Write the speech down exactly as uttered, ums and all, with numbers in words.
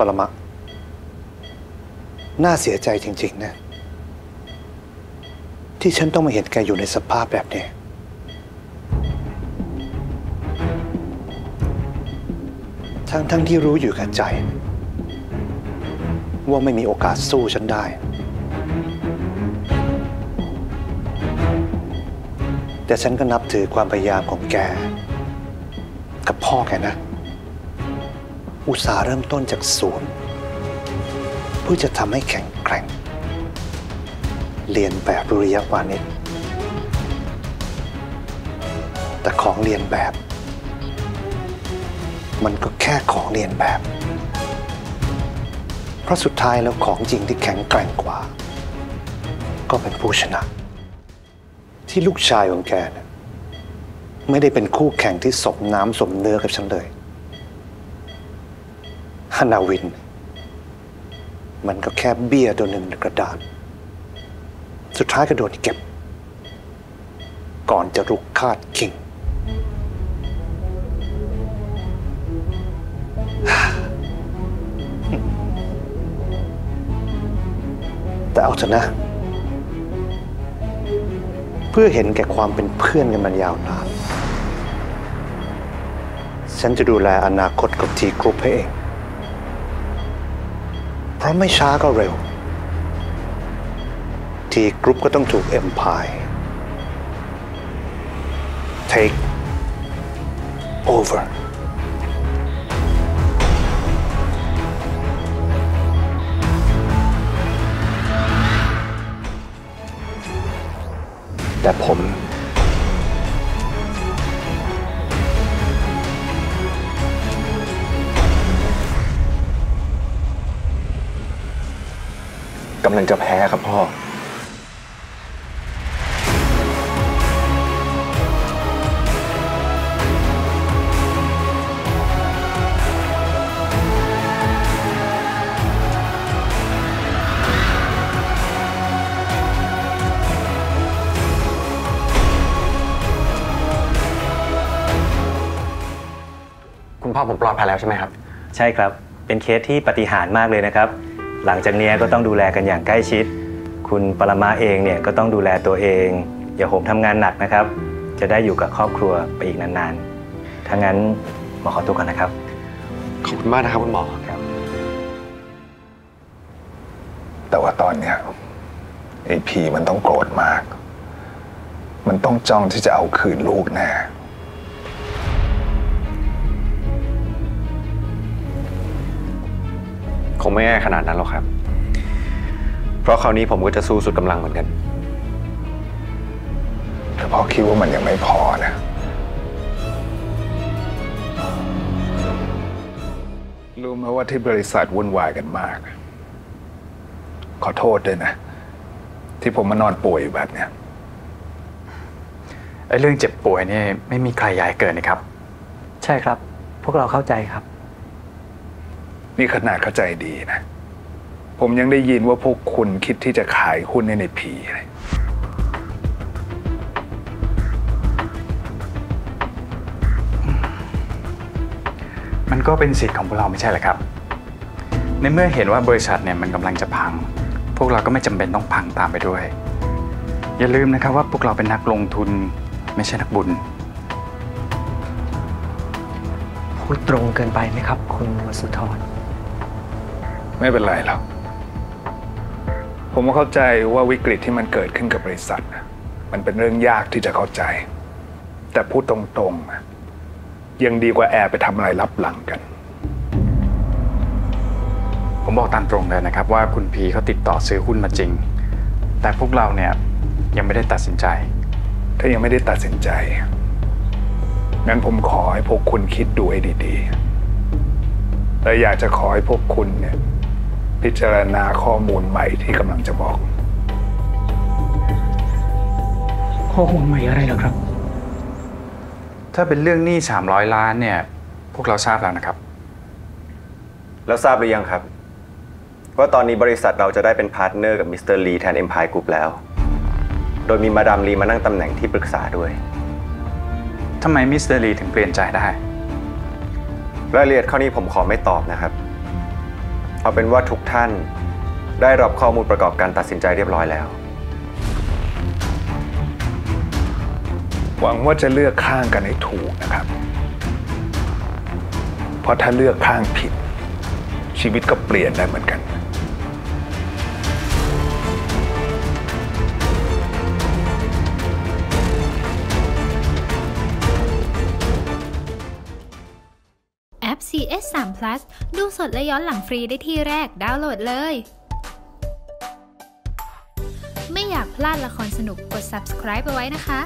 ปรมะน่าเสียใจจริงๆนะที่ฉันต้องมาเห็นแกอยู่ในสภาพแบบนี้ทั้งๆ ท, ที่รู้อยู่กับใจว่าไม่มีโอกาสสู้ฉันได้แต่ฉันก็นับถือความพยายามของแกกับพ่อแกนะอุตสาห์เริ่มต้นจากศูนย์เพื่อจะทำให้แข็งแกร่งเรียนแบบดุริยาวานิชแต่ของเรียนแบบมันก็แค่ของเรียนแบบเพราะสุดท้ายแล้วของจริงที่แข็งแกร่งกว่าก็เป็นผู้ชนะที่ลูกชายของแกนะไม่ได้เป็นคู่แข่งที่สมน้ำสมเนื้อกับฉันเลยฮานาวินมันก็แค่เบี้ยตัวหนึ่งในกระดานสุดท้ายก็โดนเก็บก่อนจะรุกคาดคิงแต่เอาเถอะนะเพื่อเห็นแก่ความเป็นเพื่อนกันมันยาวนานฉันจะดูแลอนาคตกับทีกรุ๊ปให้เองเพราะไม่ช้าก็เร็วทีกรุ๊ปก็ต้องถูกเอ็มพายเทคโอเวอร์แต่ผมกำลังจะแพ้ครับพ่อพ่อผมปลอดภัยแล้วใช่ไหมครับใช่ครับเป็นเคสที่ปาฏิหาริย์มากเลยนะครับหลังจากนี้ก็ต้องดูแลกันอย่างใกล้ชิดคุณปรมะเองเนี่ยก็ต้องดูแลตัวเองอย่าโหมทำงานหนักนะครับจะได้อยู่กับครอบครัวไปอีกนานๆถ้างั้นหมอขอตัวก่อนนะครับขอบคุณมากนะครับคุณหมอครับแต่ว่าตอนเนี้ยไอพีมันต้องโกรธมากมันต้องจ้องที่จะเอาคืนลูกแน่คงไม่ง่ายขนาดนั้นหรอกครับเพราะคราวนี้ผมก็จะสู้สุดกำลังเหมือนกันแต่พ่อคิดว่ามันยังไม่พอนะรู้ไหมว่าที่บริษัทวุ่นวายกันมากขอโทษด้วยนะที่ผมมานอนป่วยอยู่แบบเนี้ยไอ้เรื่องเจ็บป่วยนี่ไม่มีใครอยากเกิดนะครับใช่ครับพวกเราเข้าใจครับนี่ขนาดเข้าใจดีนะผมยังได้ยินว่าพวกคุณคิดที่จะขายหุ้นในในพีเลยมันก็เป็นสิทธิ์ของพวกเราไม่ใช่หรอครับในเมื่อเห็นว่าบริษัทเนี่ยมันกำลังจะพังพวกเราก็ไม่จำเป็นต้องพังตามไปด้วยอย่าลืมนะครับว่าพวกเราเป็นนักลงทุนไม่ใช่นักบุญพูดตรงเกินไปไหมครับคุณวสุธรไม่เป็นไรหรอกผมเข้าใจว่าวิกฤตที่มันเกิดขึ้นกับบริษัทมันเป็นเรื่องยากที่จะเข้าใจแต่พูดตรงๆยังดีกว่าแอบไปทำอะไรลับหลังกันผมบอกตามตรงเลยนะครับว่าคุณพีเขาติดต่อซื้อหุ้นมาจริงแต่พวกเราเนี่ยยังไม่ได้ตัดสินใจถ้ายังไม่ได้ตัดสินใจงั้นผมขอให้พวกคุณคิดดูให้ดีๆและอยากจะขอให้พวกคุณเนี่ยพิจารณาข้อมูลใหม่ที่กำลังจะบอกข้อมูลใหม่อะไรเหรอครับถ้าเป็นเรื่องหนี้สามร้อยล้านเนี่ยพวกเราทราบแล้วนะครับแล้วทราบหรือยังครับว่าตอนนี้บริษัทเราจะได้เป็นพาร์ทเนอร์กับมิสเตอร์ลีแทนเอ็มไพร์กรุ๊ปแล้วโดยมีมาดามลีมานั่งตำแหน่งที่ปรึกษาด้วยทำไมมิสเตอร์ลีถึงเปลี่ยนใจได้รายละเอียดข้อนี้ผมขอไม่ตอบนะครับ เอาเป็นว่าทุกท่านได้รับข้อมูลประกอบการตัดสินใจเรียบร้อยแล้วหวังว่าจะเลือกข้างกันให้ถูกนะครับเพราะถ้าเลือกข้างผิดชีวิตก็เปลี่ยนได้เหมือนกันแอป ซี เอส สาม พลัส ดูสดและย้อนหลังฟรีได้ที่แรกดาวน์โหลดเลยไม่อยากพลาดละครสนุกกด ซับสไครบ์ เอาไว้นะคะ